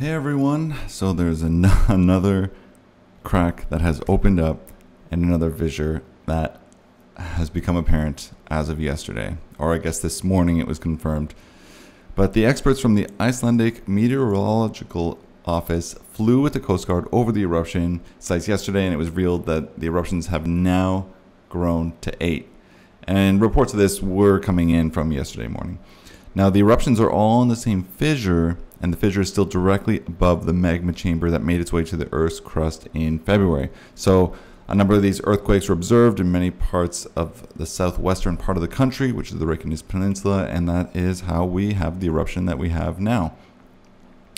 Hey everyone, so there's another crack that has opened up and another fissure that has become apparent as of yesterday, or I guess this morning it was confirmed. But the experts from the Icelandic Meteorological Office flew with the Coast Guard over the eruption sites yesterday, and it was revealed that the eruptions have now grown to 8. And reports of this were coming in from yesterday morning. Now the eruptions are all in the same fissure, and the fissure is still directly above the magma chamber that made its way to the Earth's crust in February. So a number of these earthquakes were observed in many parts of the southwestern part of the country, which is the Reykjanes Peninsula, and that is how we have the eruption that we have now.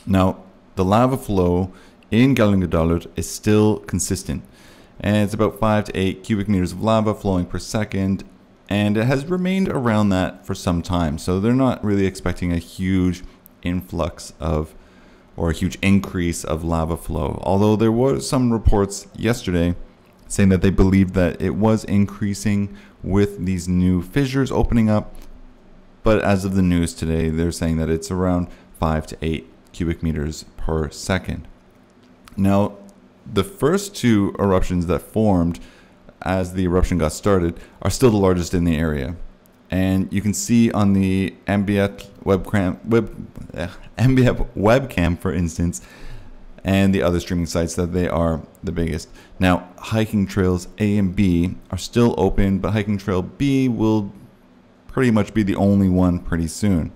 Now, the lava flow in Geldingadalur is still consistent, and it's about 5 to 8 cubic meters of lava flowing per second, and it has remained around that for some time, so they're not really expecting a huge influx of or a huge increase of lava flow, although there were some reports yesterday saying that they believed that it was increasing with these new fissures opening up. But as of the news today, they're saying that it's around 5 to 8 cubic meters per second. Now, the first two eruptions that formed as the eruption got started are still the largest in the area. And you can see on the MBF webcam, for instance, and the other streaming sites that they are the biggest. Now, hiking trails A and B are still open, but hiking trail B will pretty much be the only one pretty soon.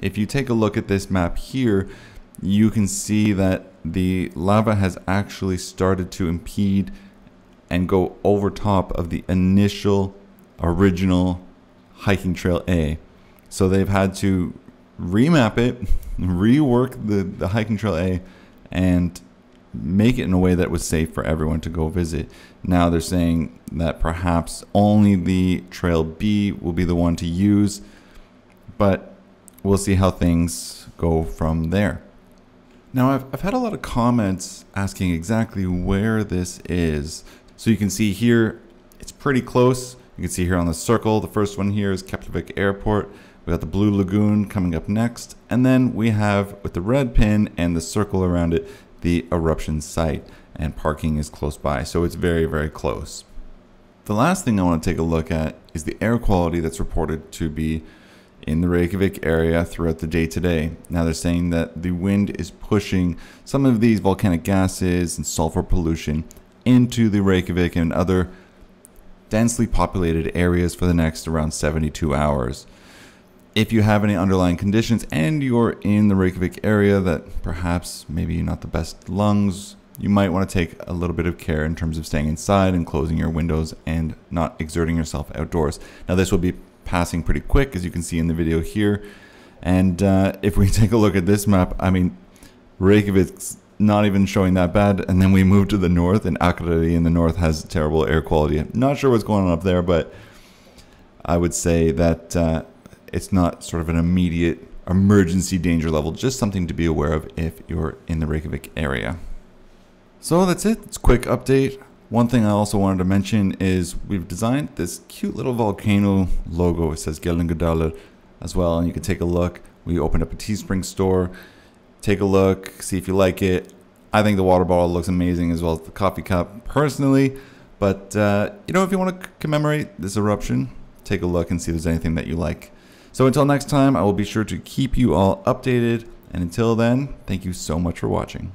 If you take a look at this map here, you can see that the lava has actually started to impede and go over top of the initial original hiking trail A. So they've had to remap it, rework the hiking trail A, and make it in a way that was safe for everyone to go visit. Now they're saying that perhaps only the trail B will be the one to use, but we'll see how things go from there. Now I've had a lot of comments asking exactly where this is. So you can see here, it's pretty close. You can see here on the circle, the first one here is Keflavik Airport. We got the Blue Lagoon coming up next, and then we have, with the red pin and the circle around it, the eruption site, and parking is close by, so it's very, very close. The last thing I want to take a look at is the air quality that's reported to be in the Reykjavik area throughout the day today. Now they're saying that the wind is pushing some of these volcanic gases and sulfur pollution into the Reykjavik and other densely populated areas for the next around 72 hours. If you have any underlying conditions and you're in the Reykjavik area that perhaps maybe you're not the best lungs, you might want to take a little bit of care in terms of staying inside and closing your windows and not exerting yourself outdoors. Now this will be passing pretty quick, as you can see in the video here. And if we take a look at this map, I mean, Reykjavik's not even showing that bad. And then we move to the north, and Akureyri in the north has terrible air quality. I'm not sure what's going on up there, but I would say that it's not sort of an immediate emergency danger level, just something to be aware of if you're in the Reykjavik area. So that's it, it's a quick update. One thing I also wanted to mention is we've designed this cute little volcano logo. It says Geldingadalur as well, and you can take a look. We opened up a TeeSpring store. Take a look, see if you like it. I think the water bottle looks amazing, as well as the coffee cup personally. But you know, if you want to commemorate this eruption, take a look and see if there's anything that you like. So until next time, I will be sure to keep you all updated, and until then, thank you so much for watching.